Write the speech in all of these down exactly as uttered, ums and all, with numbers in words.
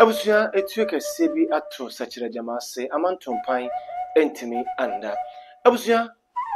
Abusia etu kese bi atro sachira jamase amantompan entimi anda. Abusia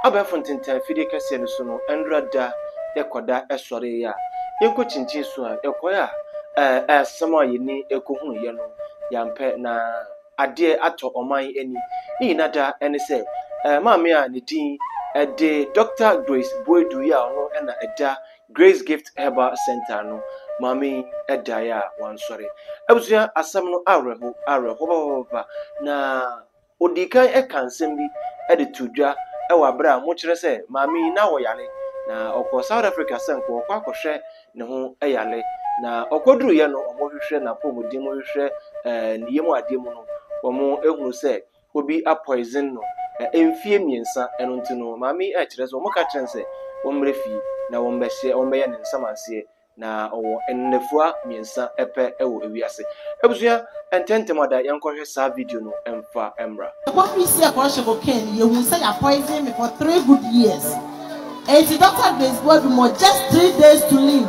abafontinta fide kese no so no enrada yekoda esore ya. Yenko chinchin so a ekoya eh asema yini ekohunu ye no yampe na ade ato oman eni. Ni nada eni se eh maami a ne din ede Doctor Grace Boadu ya no ena eda Grace Gift Herbal Center no mami edaya wan sorry abusia asam no areho areho ba ba na odikan e kansem bi e de tudwa e wa bra mo kire se mami na wo yale na okọ South Africa senko okọ akọhwe ne ho e yale na okoduru ye no omo hwehwe na pomodi mo hwehwe eh ne yemu ade mu no omo ehuru se obi a poison no emfie miensa eno ntino mami e kire se omo ka kire se omrefi na wombehye ombeye ne nsamanse na owo ennefua miensa epe ewo ewiase ebusua ententemoda yankohwe sa video no emfa emra what we see across the can you say a poison me for three good years and the Doctor Grace Boadu more just three days to live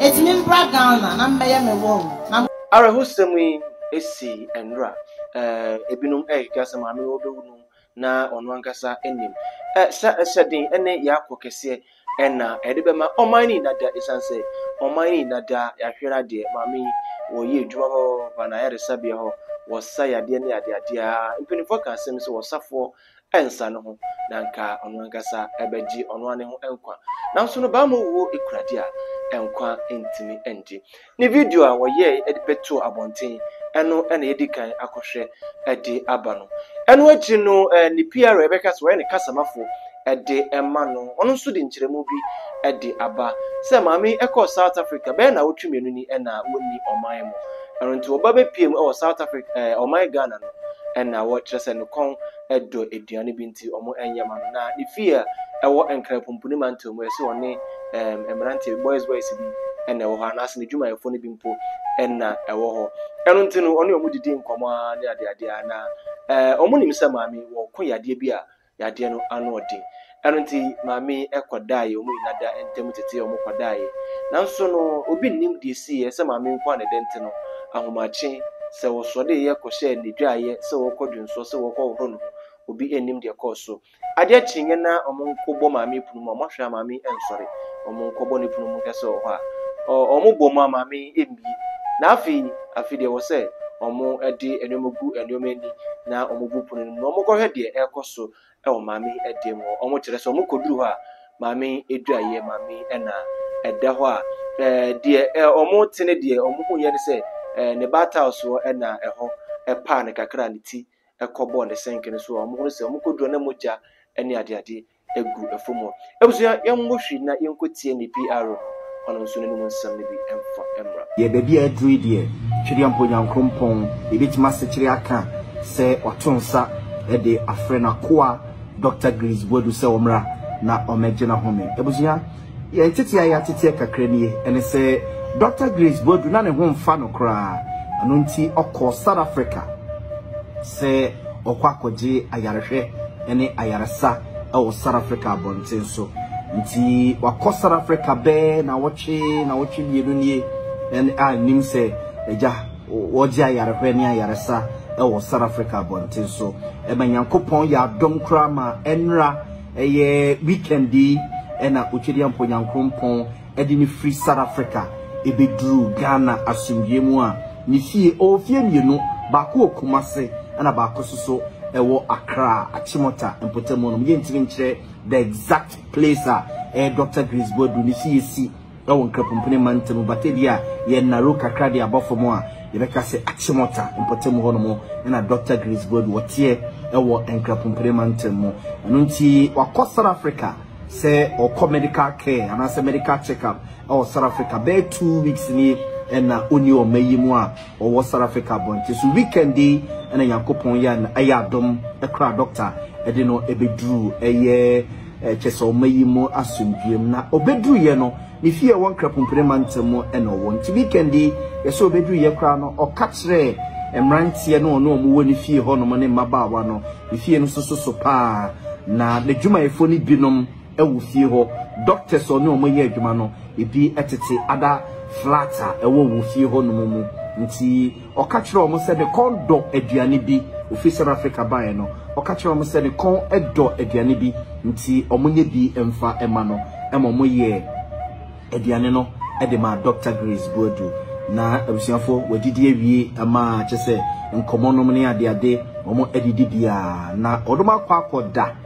it mean bragana na mbeye me won are hosemi esi enra eh ebinum eh kasa ma me obewunu na ono ankasa enim eh sa sedin ene yakokese ena edebema omani nada isanse omani nada yahwera de mami wo ye djuma ho bana ya resabia ho wo sayade ne ade ade a mpinfo kan sem se wo safo ensa no ho nanka ono angasa ebeji ono ane ho enkwa nanso no ba mo wo ikrade a enkwa entimi endi ni video a wo ye edipeto abonten eno ena yedikan akohwe ade abano eno aji no ni P R Rebecca so ene kasamafo ede emano ono so de nkyeremu bi ede aba se maami eko South Africa be na wotwemenu ni ena woni oman mu ero nti oba be piem e wo South Africa eh oman Ghana no ena wo kyerese no kon edo eduane bi nti omo enyama no na ifia ewo enkra pompuni mantom we se one em emrante boys boys bi ena wo ha na se ne dwuma yefo ne bi mpo ena ewo ho ero nti no ono omo didi nkomoa ne ade ade ana eh omo nim se maami wo koyade bi a yade no anode eno nti maami ekwadaye omu inada entemu tete omu kwadaye nanso no obi nim D C yesa maami nkwa ne dente no ahomache se wo sode ye kwohye ndwaye se wo kwadunso se wo kwohoro no obi enim de koso ade akinye na omu nkobọ maami punu omu hwa maami ensore omu nkobọ ne punu nkese wo ha omu bo maami embi na afi afi de wo se omu ade enomugu enomeni na omu bu punu no omu kwohwe de ekoso o mami edem omo kire so mukoduru ha mami eduaye mami ena eda ho a de omo tene de omo hunye ne se ne battle so ena eho epa ne kakra ne ti ekobo ne senke ne so omo hunu se mukoduru na moja ene ade ade egu efomo ebusuya yemwohwi na yenkotie ne P R ono nso ne mu nsam ne bi emfa emra ye bebi adru de twiri amponyankompon ebitima sekire aka se otonsa e de afrena koa Doctor Grace Boadu se omra na omegena home ebusia ye tete ayi atete kakra nie ene se Doctor Grace Boadu na ne ho mfa no kra anu nti okọ South Africa se okwa koje ayarehwe ene ayarasa e South Africa bonten so nti wakọ South Africa be na wochi na wochi bienu nie ene a nim se eja woje ayarehwe ne ayarasa e South Africa bonten so emanyankopon ya dom krama enra eye weekendi ena ochiriampo nyankopon edi ni free South Africa ebedru Ghana asumdie mu a ni fie ofie mienu bako okumase ena bako soso ewo Accra Achimota empotemu no mgentiri nkyere the exact place eh Doctor Grace Boadu ni fie si ewo nkrapompune mantemu batedia ye naruka krade abofomo a yebeka se Achimota empotemu hono mo ena Doctor Grace Boadu wotie ewo enkrapomplementemu nunti wakọ South Africa se okọ medical care ana se medical check up ewo South Africa be two weeks ni ena oni omayimu a owo South Africa bonti so weekend dey ena yakopon ya na ayadom ekra doctor edi no ebedru eye cheso omayimu asumdiem na obedru ye no ni fie won krapomplementemu ena wonti weekend dey yeso obedru ye kra no okatre emrantie no no omo woni fie ho no ne mabawa no fie no sososo pa na ne djuma efo ni binom ewu fie ho doctors ono omo ye djuma no ebi etete ada flata ewo wu fie ho no mu nti or catch them said the con do a dianibi, official Africa Bayano, or catch them said the con a do a dianibi, nti omunye di emfa emano, emomoye, a dianeno, edema Doctor Grace Boadu. Na ebusiafo wadidiye wie ama chese nkomo no ne ade ade omo edididia na odoma kwa koda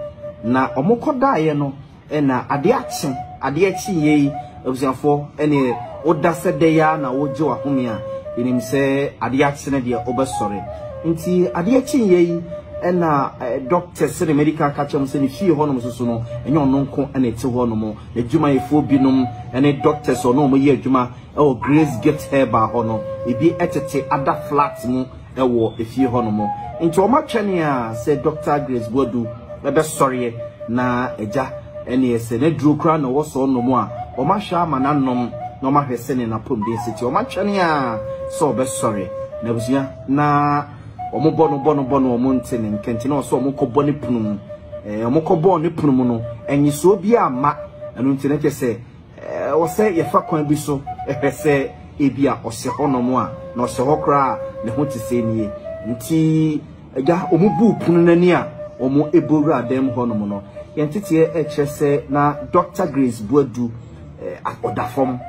na omo koda ye no e na ade achi ade achi ye ebusiafo ene oda sede ya na woje wa homia enim se ade achi ne de obesore nti ade achi ye e na doctor sir medical kachem se ne fie ho no soso no enye ononko ene te ho no mo adwuma yefo binom ene doctors ono mo ye adwuma oh, Grace Gift hair by honor. It be etete other flats more. It was if you honor more. Into my channel, said Doctor Grace Boadu. We're sorry, na eja. Any sene drew crown or so no more. Or my shaman and nom, no more her sending upon this city. Or my channel, so be sorry. Nebusia, na, or more bono bono bono mountain and cantina, so moko boni punum, a moko boni punumuno, and you so be a ma, and until say. Or say your fuck when be so, if say Ebia or Sehonomoa, nor Sehokra, the Hunty Seni, Nti, a ya omubu punania, or more ebura dem honomono. Yentitia H S A na Doctor Grace Boadu or da form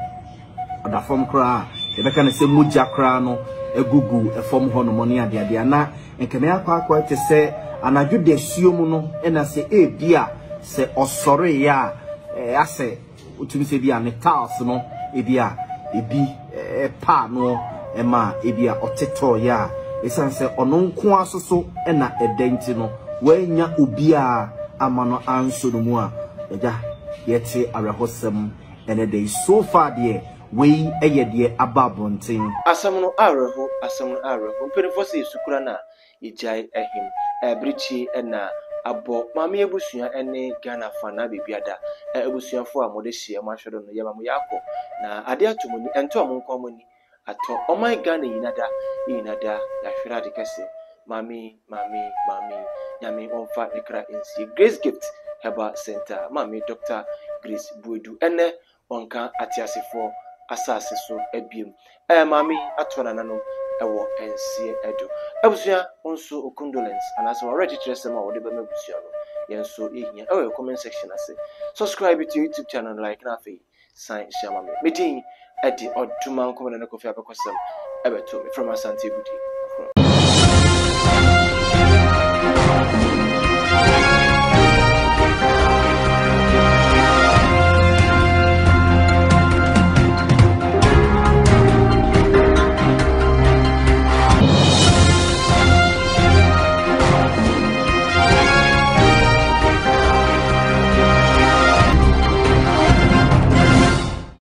or da form cra, if I can say Mujakrano, a gugu, a form honomonia, the Adiana, and Kamea Parkway to say, and I do the Siomono, and I say, eh, dear, say, or sorry, ya, I say. Utumi se bia metals no ebia ebi pa no ema ebia oteto ya esanse ono nko asoso e na edenti no wanya obia amano anso no mu a eja yete arehosem ene dey so far there we eye de ababonten asem no areho asem no areho mpedefo se sukura na ejai ehim ebrichi ena abo mama ebusua ene Ghana fana bibiada e ebusuafo a modehie ma hwedo no yema mo yakọ na ade atumuni ento amonko amoni ato oman Ghana yinada yinada la hwera de kase mami mami mami nyame onfa nekra ensi Grace Gift Herbal Center mami Doctor Grace Boadu ene onka atiasefo asase so abiem e mami atona nanom ewo ensie edu ebusuya onso condolence and as already trust them all the bebusuya no yenso ehia ewo comment section ase subscribe to YouTube channel like na fe sign share mama medin edi oduma nkomo na kofi abekosam ebeto from Asante Budi.